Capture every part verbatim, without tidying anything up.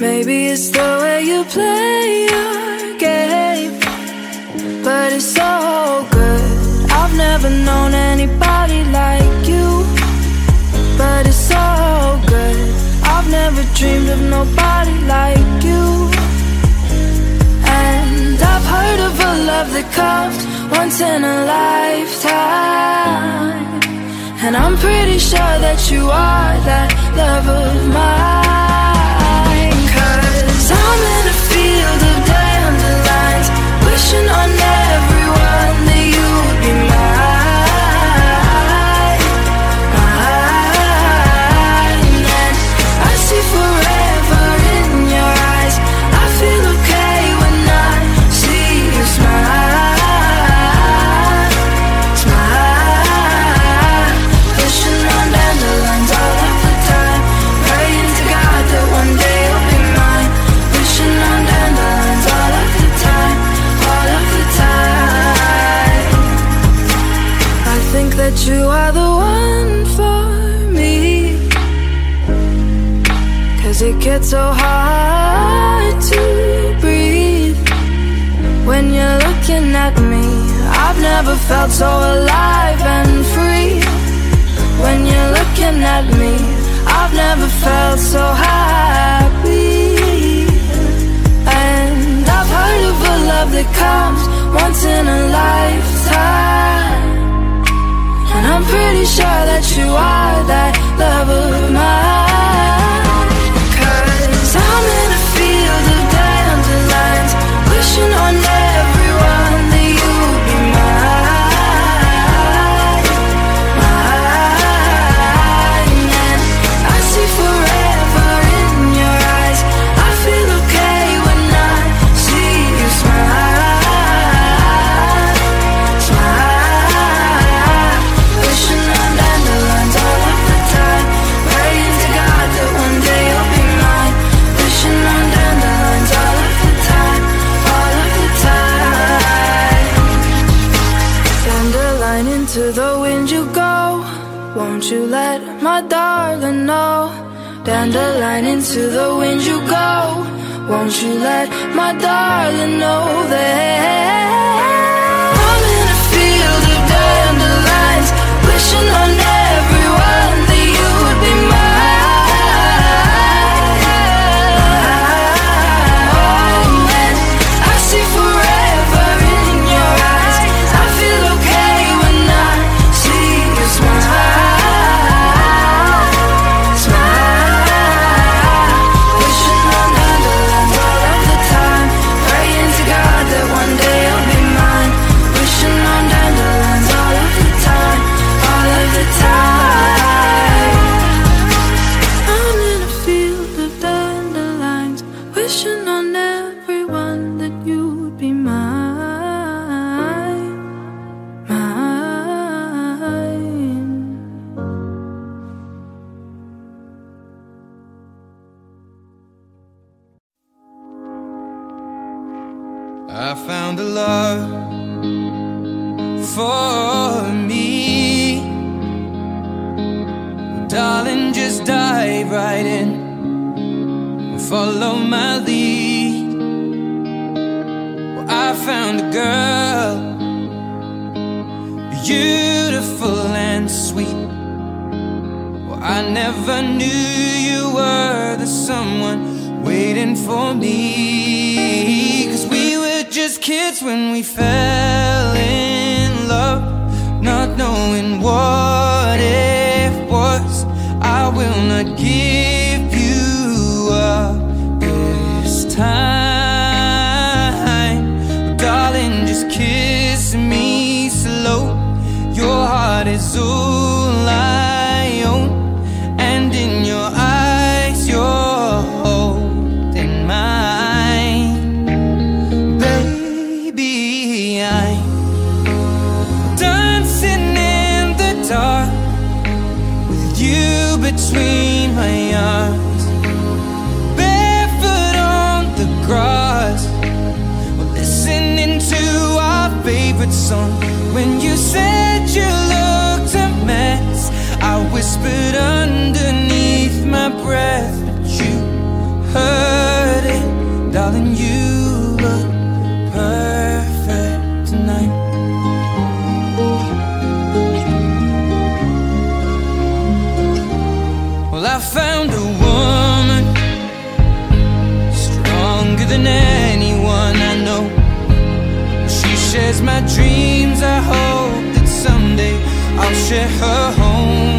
Maybe it's the way you play your game, but it's so good. I've never known anybody like you, but it's so good. I've never dreamed of nobody like you. And I've heard of a love that comes once in a lifetime, and I'm pretty sure that you are that love of mine. I'm in a field of dandelions, wishing on everyone that you would be mine, mine. And I see forever in your eyes. I feel okay when I see you smile, smile. Wishing on dandelions all of the time, praying to God that one day. That you are the one for me, cause it gets so hard to breathe when you're looking at me. I've never felt so alive and free when you're looking at me. I've never felt so happy. And I've heard of a love that comes once in a lifetime, and I'm pretty sure that you are that love of mine. Cause I'm in a field of dandelions, wishing on everyone that you would be mine, mine. And I see forever in your eyes. I feel okay when I see you smile. To the wind you go, won't you let my darling know? Dandelion, into the wind you go, won't you let my darling know that I'm in a field of dandelions, wishing on everyone that you would be mine. And I see forever in your eyes. I feel okay when I see you smile, smile. Wishing on dandelions all of the time, praying to God that one day you'll be mine. Wishing on dandelions all of the time, all of the time. I'm in a field of dandelions, wishing on everyone that you'd be mine, mine. I found a love for me. Darling, just dive right in, follow my lead. Well, I found a girl, beautiful and sweet. Well, I never knew you were the someone waiting for me. Cause we were just kids when we fell in love, not knowing what it was. I will not give you up this time. Darling, just kiss me slow. Your heart is all I own, and in your eyes you're holding mine. Baby, I'm dancing in the dark, you between my arms, barefoot on the grass, listening to our favorite song. When you said you looked a mess, I whispered underneath my breath, but you heard. darling, you look perfect tonight. Well, I found a woman stronger than anyone I know. She shares my dreams. I hope that someday I'll share her home.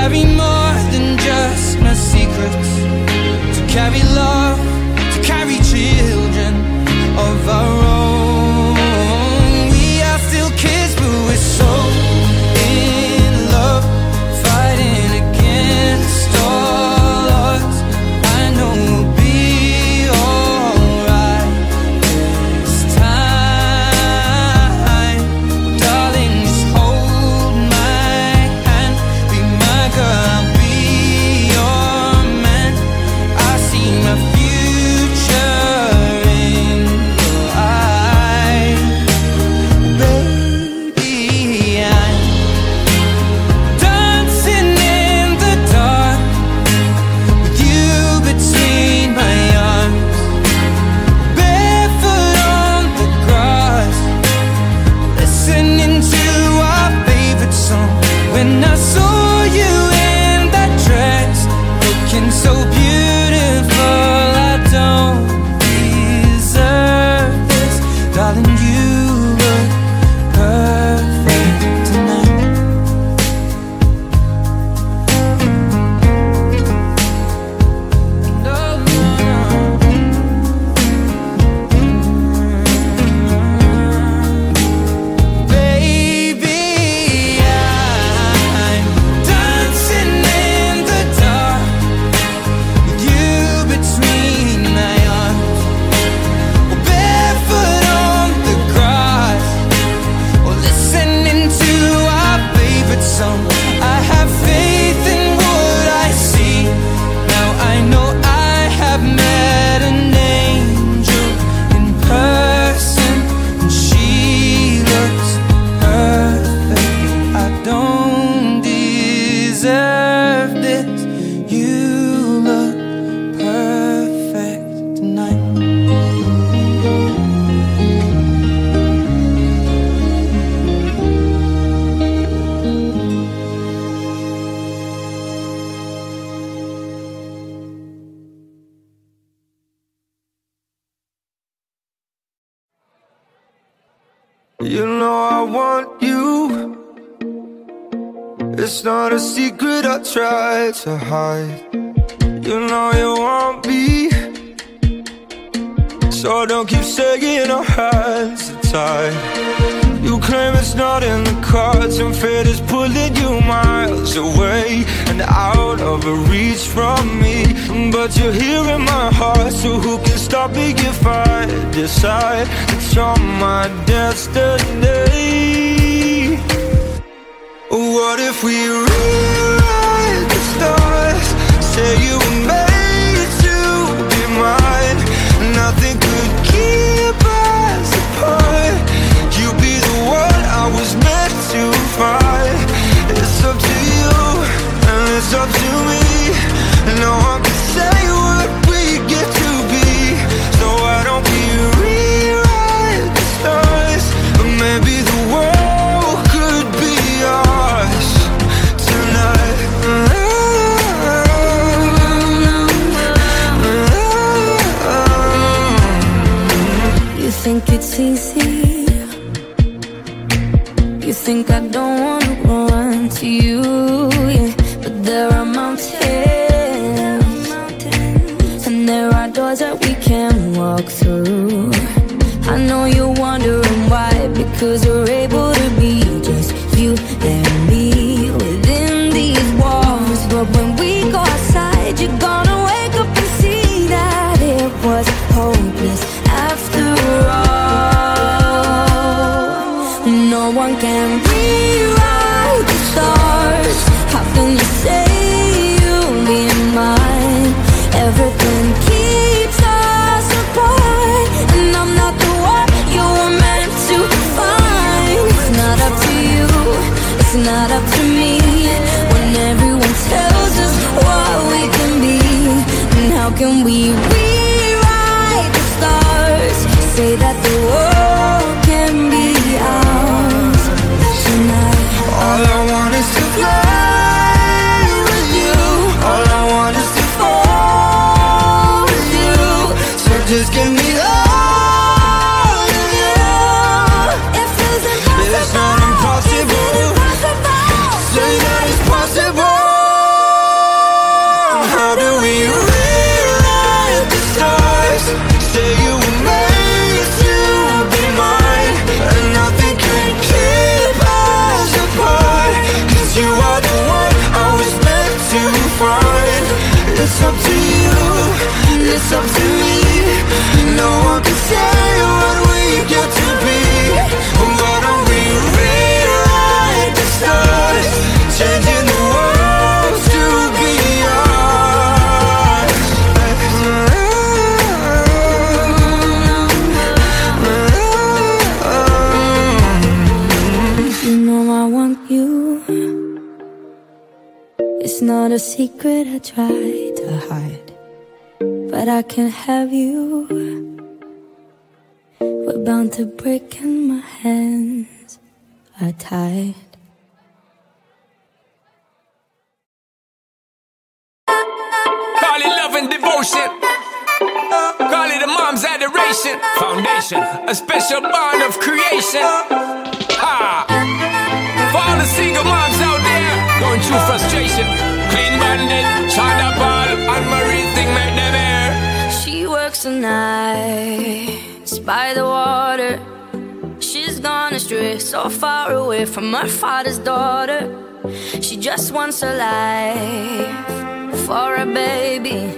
Carry more than just my secrets, to carry love, to carry children of our own. We are still kids, but we're so in love, fighting against all odds. I know we'll be alright this time. Darling, just hold my hand, be my girl. When I saw you in that dress, looking so beautiful, I don't deserve this. Darling, you look perfect tonight. Baby, I have faith in what I see. Now I know I have met an angel in person, and she looks perfect. I don't deserve this. You look perfect tonight. You know I want you. It's not a secret I try to hide. You know you want me, so don't keep sagging our hands tied. You claim it's not in the cards, and fate is pulling you miles away and out of reach from me. But you're here in my heart, so who can stop me if I decide? On my destiny. What if we rewrite the stars? Say you were made to be mine. Nothing could keep us apart. You'd be the one I was meant to find. It's up to you, and it's up to me. No one can say what we get to be. So why don't we rewrite stars? Maybe the world could be ours tonight. You think it's easy, you think I don't want to run to you, yeah. But there are mountains, and there are doors that we can't walk through. I know you're wondering why, because we're able to be just you and me within these walls. But when we go outside, you're gonna wake up and see that it was hopeless after all. No one can rewrite the stars. How can you say you'll be mine? Everything keeps us apart, and I'm not the one you were meant to find. It's not up to you, it's not up to me. When everyone It's not a secret I try to hide, but I can't have you. We're bound to break and my hands are tied. Call it love and devotion, call it a mom's adoration. Foundation, a special bond of creation. Ha! For all the single moms out there going through frustration, clean minded, China ball, and Marie thing made them air. She works the nights by the water. She's gone astray, so far away from her father's daughter. She just wants her life for a baby.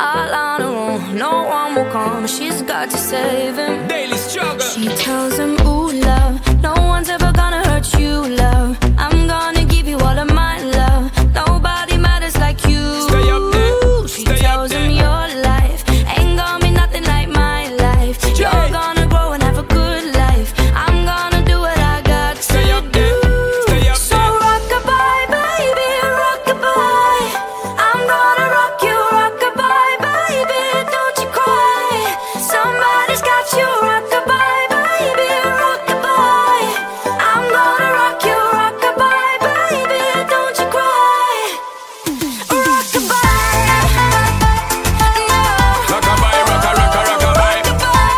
All on her own, no one will come. She's got to save him. Daily struggle. She tells him, ooh, love, no one's ever gonna hurt you, love. I'm gonna give you all of my love. Nobody matters like you. Stay up there. She Stay tells up there. him your life ain't gonna be nothing like my life. Jay. You're gonna grow and have a good life. I'm gonna do what I got Stay to up do. Stay up so there. rock-a-bye, baby, rock-a-bye. I'm gonna rock you, rock-a-bye, baby, don't you cry. Somebody's got you, rock-a-bye, baby, rock-a-bye. I'm gonna rock you, rock-a-bye, baby, don't you cry. Rock-a-bye, no. Rock-a-bye, rock-a, rock-a, rock-a-bye. Rock-a-bye,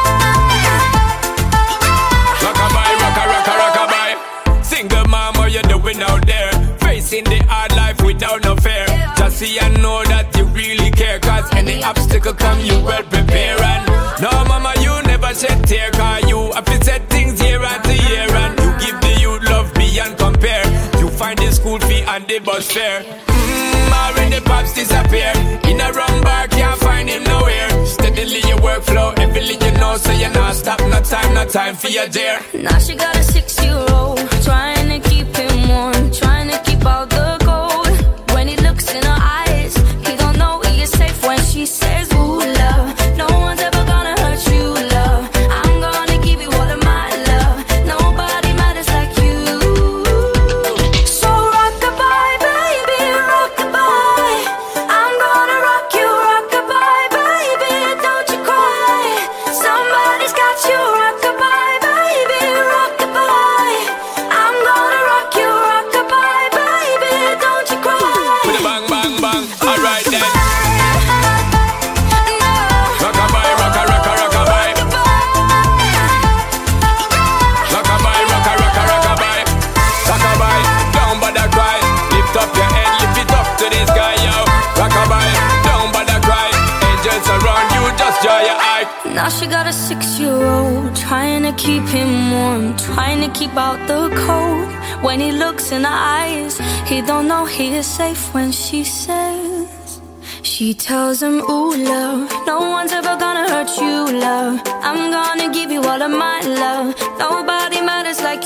rock-a, rock-a, rock-a-bye. Single mom, what you doing out there? Facing the hard life without no fear. Just see and know that you really care, cause any obstacle come, you well prepare. And no mama, you never shed tear, cause you have to set things year after year. And you give the youth love beyond compare. You find the school fee and the bus fare. Mmm, already pops disappear. In a wrong bar, can't find him nowhere. Steadily your workflow, everything you know, so you're not stop. No time, no time for your dear. Now she got a six-year-old, trying to keep him warm, trying to keep all the gold. When he looks in her eyes, he don't know he is safe when she says, ooh, love, no one's ever gonna hurt you, love. I'm gonna give you all of my love. Nobody matters like you. So rock-a-bye, baby, rock-a-bye. I'm gonna rock you, rock-a-bye, baby, don't you cry. Somebody's got you, rock-a-bye, baby, rock-a-bye. I'm gonna rock you, rock-a-bye, baby, don't you cry. With a bang, bang, bang, alright then. Rock-a-bye, rock-a, rock-a, rock-a-bye. Rock-a-bye, rock-a, rock-a, rock-a-bye. Rock-a-bye, don't bother cry. Lift up your head, lift it up to the sky, yo. Rock-a-bye, don't bother cry. Angels around you, just dry your eye. Now she got a six-year-old, trying to keep him warm, trying to keep out the cold. When he looks in her eyes, he don't know he is safe when she says. She tells him, ooh, love, no one's ever gonna hurt you, love. I'm gonna give you all of my love. Nobody matters like